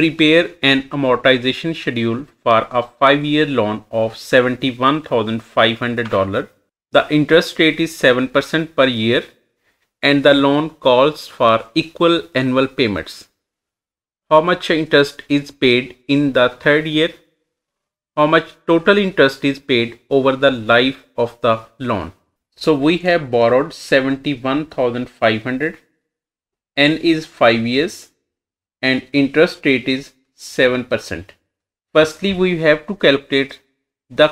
Prepare an amortization schedule for a 5-year loan of $71,500. The interest rate is 7% per year and the loan calls for equal annual payments. How much interest is paid in the third year? How much total interest is paid over the life of the loan? So we have borrowed $71,500. N is 5 years and interest rate is 7%. Firstly, we have to calculate the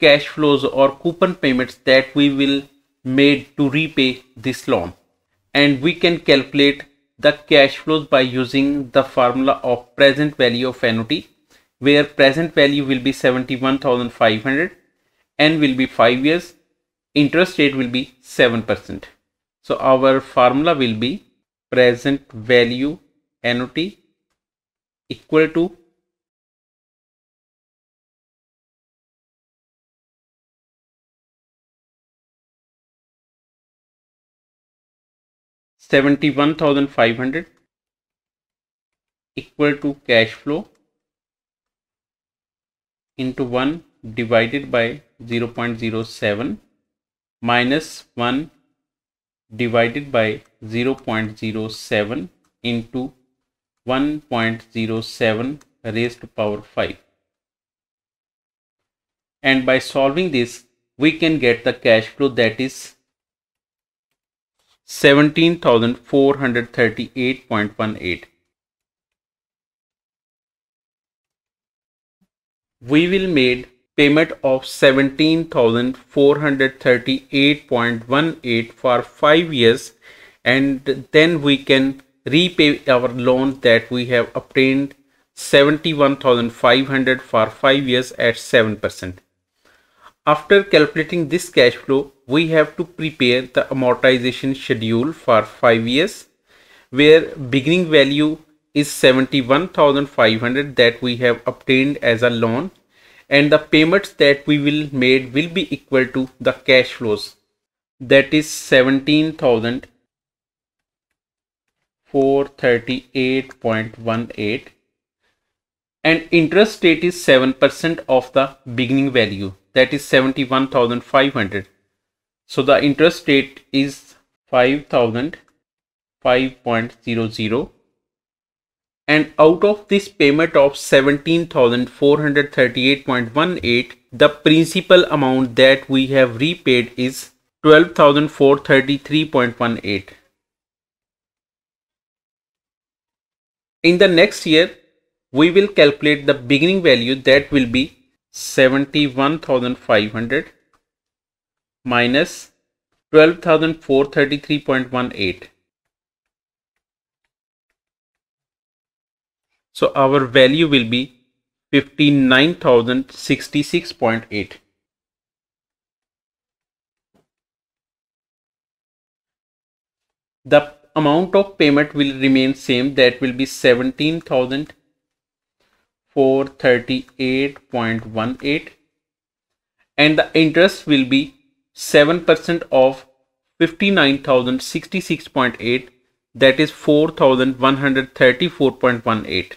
cash flows or coupon payments that we will made to repay this loan, and we can calculate the cash flows by using the formula of present value of annuity, where present value will be 71,500 and will be 5 years, interest rate will be 7%. So our formula will be present value annuity equal to $71,500 equal to cash flow into 1 divided by 0.07 minus 1 divided by 0.07 into 1.07 raised to power 5. And by solving this, we can get the cash flow that is $17,438.18. We will made payment of $17,438.18 for 5 years, and then we can repay our loan that we have obtained $71,500 for 5 years at 7%. After calculating this cash flow, we have to prepare the amortization schedule for 5 years, where beginning value is $71,500 that we have obtained as a loan, and the payments that we will made will be equal to the cash flows, that is $17,438.18, and interest rate is 7% of the beginning value, that is $71,500. So the interest rate is 5,005.00, and out of this payment of $17,438.18, the principal amount that we have repaid is $12,433.18. In the next year, we will calculate the beginning value, that will be $71,500 minus $12,433.18. So our value will be $59,066.8. The amount of payment will remain same, that will be $17,438.18, and the interest will be 7% of $59,066.8, that is $4,134.18.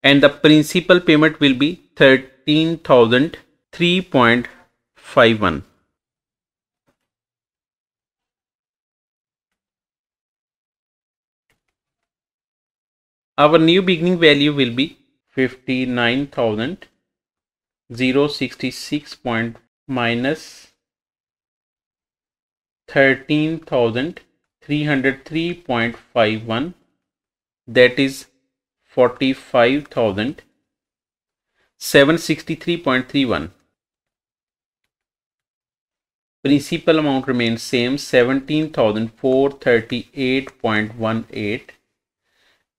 And the principal payment will be $13,003.51. Our new beginning value will be $59,066 minus $13,303.51, that is $45,763.31. Principal amount remains same, $17,438.18.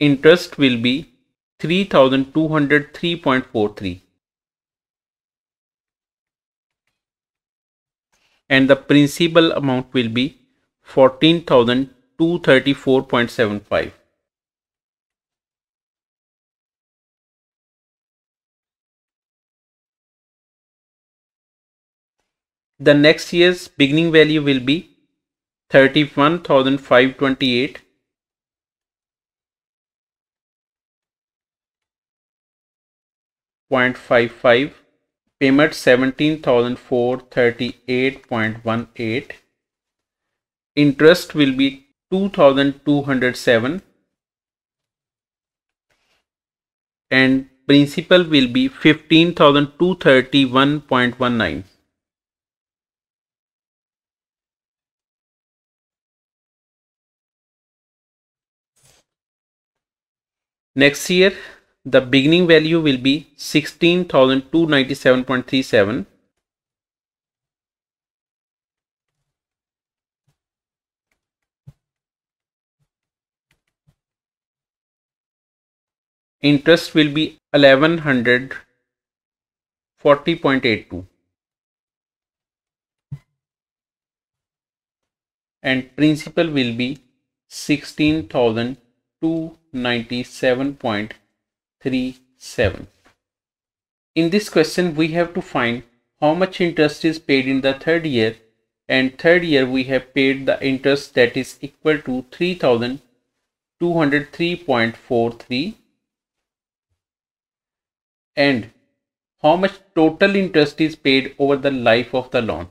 Interest will be $3,203.43, and the principal amount will be $14,234.75. The next year's beginning value will be $31,528 0.55, payment 17,438.18, interest will be 2,207 and principal will be 15,231.19. Next year, the beginning value will be 16,297.37. Interest will be 1,140.82 and principal will be 16,297.37. In this question, we have to find how much interest is paid in the third year, and third year we have paid the interest that is equal to 3,203.43, and how much total interest is paid over the life of the loan.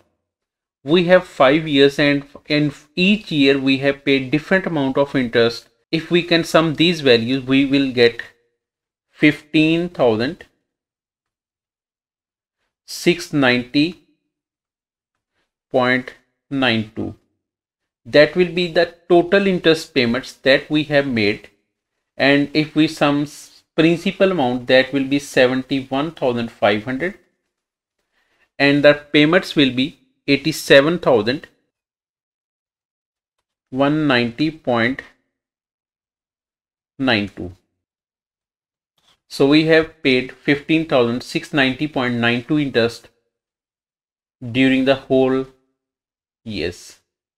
We have 5 years, and in each year we have paid different amount of interest. If we can sum these values, we will get 15,690.92. that will be the total interest payments that we have made, and if we sum principal amount, that will be 71,500 and the payments will be 87,190.92. So we have paid 15,690.92 interest during the whole years.